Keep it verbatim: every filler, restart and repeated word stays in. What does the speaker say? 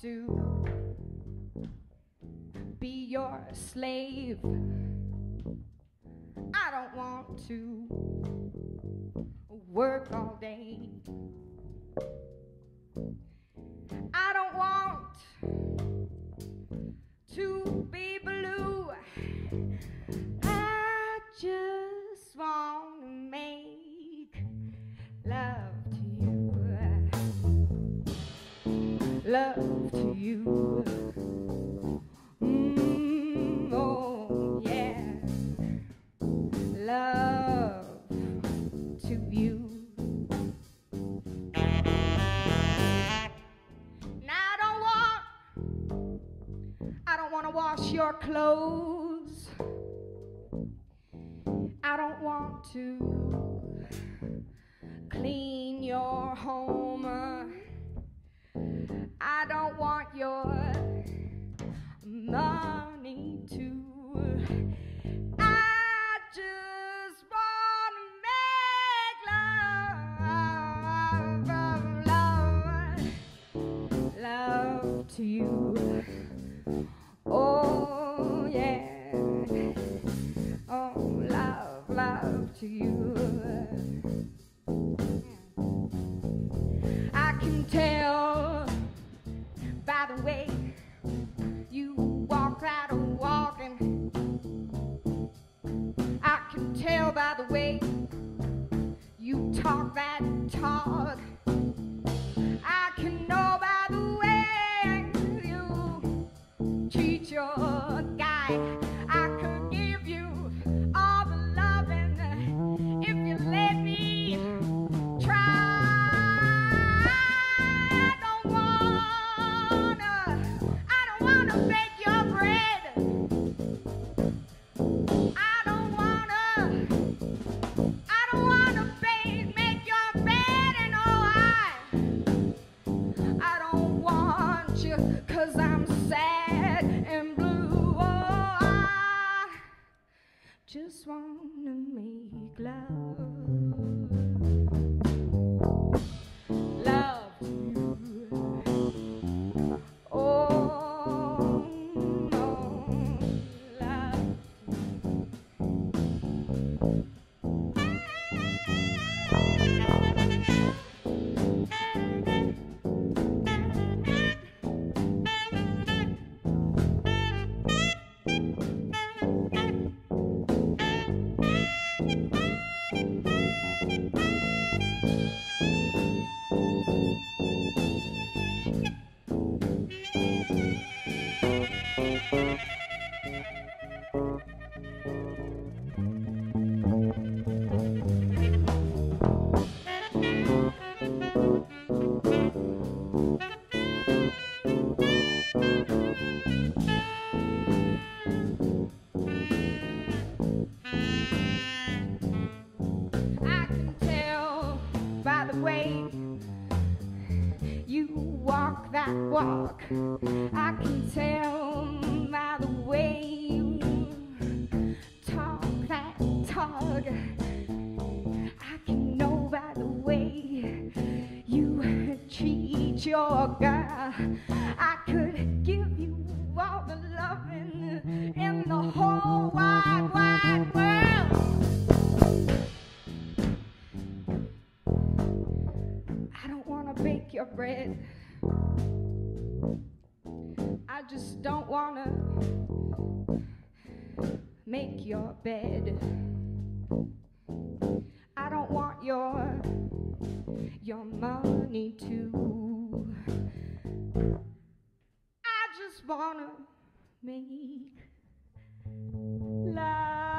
To be your slave, I don't want to work all day. I don't want to be blue. I just want to make love to you, love to you, mm, oh yeah, love to you. Now I don't want, I don't want to wash your clothes. I don't want to clean your home. I don't want your money too. I just want to make love, love, love, love to you. Oh yeah, oh love, love to you. I can tell by the way you walk out of walking, I can tell by the way you talk that talk, I can know by the way you treat your guy. I could give you all the loving if you let me try. Just wanna make love, love to you. Oh, oh, love that walk. I can tell by the way you talk that talk. I can know by the way you treat your girl. I could give you all the loving in the whole wide, wide world. I don't want to bake your bread. I just don't wanna make your bed. I don't want your your money too. I just wanna make love.